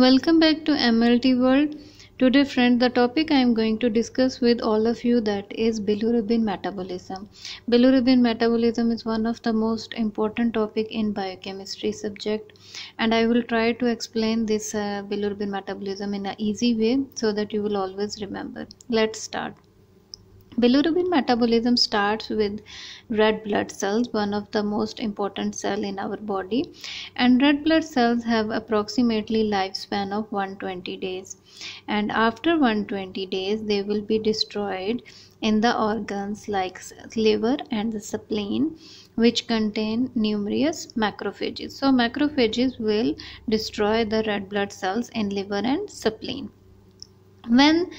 Welcome back to MLT World. Today friend, the topic I am going to discuss with all of you, that is bilirubin metabolism. Bilirubin metabolism is one of the most important topic in biochemistry subject, and I will try to explain this bilirubin metabolism in an easy way so that you will always remember. Let's start. Bilirubin metabolism starts with red blood cells, one of the most important cell in our body, and red blood cells have approximately lifespan of 120 days, and after 120 days they will be destroyed in the organs like liver and the spleen, which contain numerous macrophages. So macrophages will destroy the red blood cells in liver and spleen. When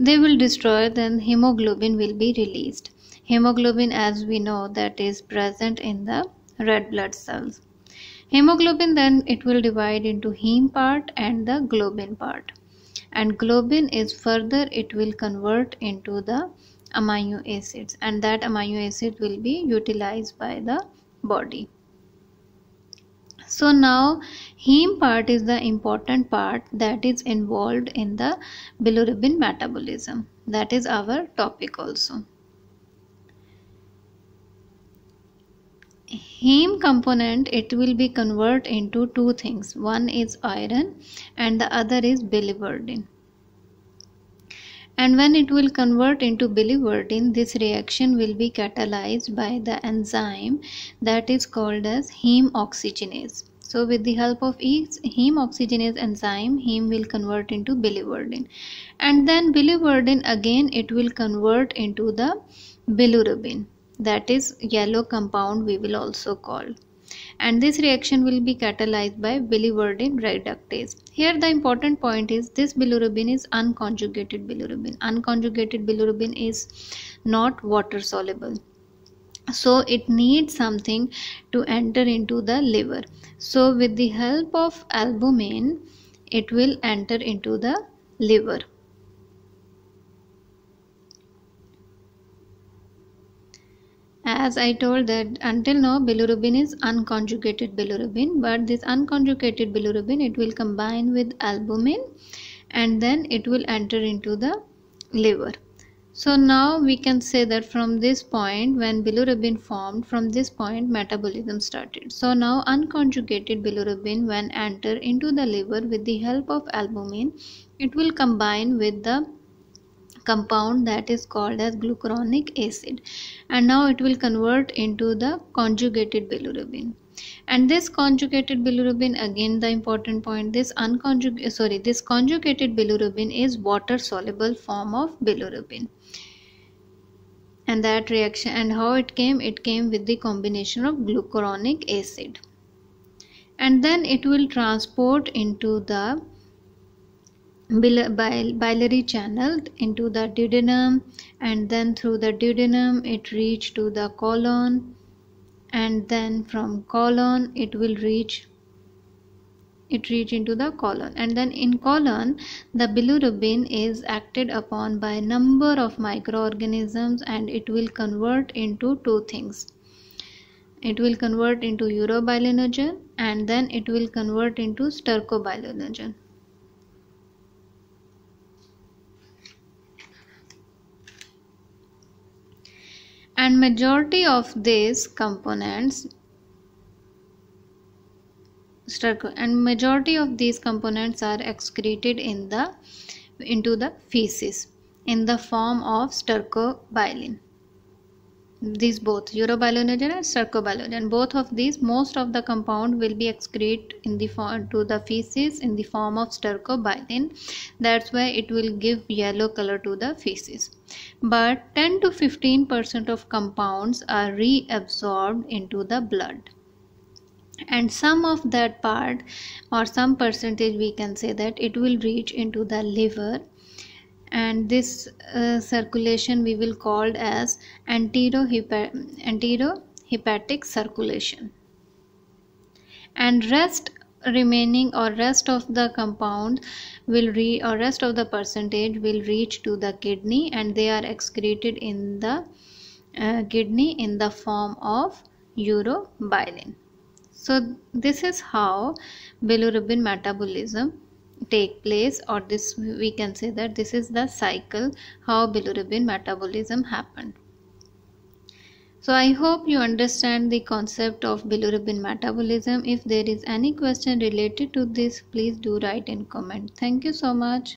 they will destroy, then hemoglobin will be released. Hemoglobin, as we know, that is present in the red blood cells. Hemoglobin, then it will divide into heme part and the globin part, and globin is further, it will convert into the amino acids, and that amino acid will be utilized by the body. So now heme part is the important part that is involved in the bilirubin metabolism. That is our topic also. Heme component, it will be converted into two things. One is iron and the other is biliverdin. And when it will convert into biliverdin, this reaction will be catalyzed by the enzyme that is called as heme oxygenase. So with the help of heme oxygenase enzyme, heme will convert into biliverdin, and then biliverdin again it will convert into the bilirubin, that is yellow compound we will also call. And this reaction will be catalyzed by biliverdin reductase. Here the important point is this bilirubin is unconjugated bilirubin. Unconjugated bilirubin is not water soluble, so it needs something to enter into the liver. So with the help of albumin, it will enter into the liver. As I told that until now bilirubin is unconjugated bilirubin, but this unconjugated bilirubin, it will combine with albumin and then it will enter into the liver. So now we can say that from this point, when bilirubin formed, from this point metabolism started. So now unconjugated bilirubin, when enter into the liver with the help of albumin, it will combine with the compound that is called as glucuronic acid, and now it will convert into the conjugated bilirubin. And this conjugated bilirubin, again the important point, this conjugated bilirubin is water soluble form of bilirubin. And that reaction, and how it came with the combination of glucuronic acid, and then it will transport into the biliary channel into the duodenum, and then through the duodenum it reach to the colon, and then from colon it will reach into the colon, and then in colon the bilirubin is acted upon by number of microorganisms, and it will convert into two things. It will convert into urobilinogen, and then it will convert into stercobilinogen. And majority of these components, are excreted in the into the feces in the form of stercobilin. These both urobilinogen and stercobilinogen, both of these, most of the compound will be excreted in the form to the feces in the form of stercobilin. That's why it will give yellow color to the feces. But 10 to 15% of compounds are reabsorbed into the blood, and some of that part, or some percentage we can say, that it will reach into the liver. And this circulation we will call as anterohepatic circulation, and rest of the compound will rest of the percentage will reach to the kidney, and they are excreted in the kidney in the form of urobilin. So this is how bilirubin metabolism take place, or this we can say that this is the cycle how bilirubin metabolism happened. So I hope you understand the concept of bilirubin metabolism. If there is any question related to this, please do write and comment. Thank you so much.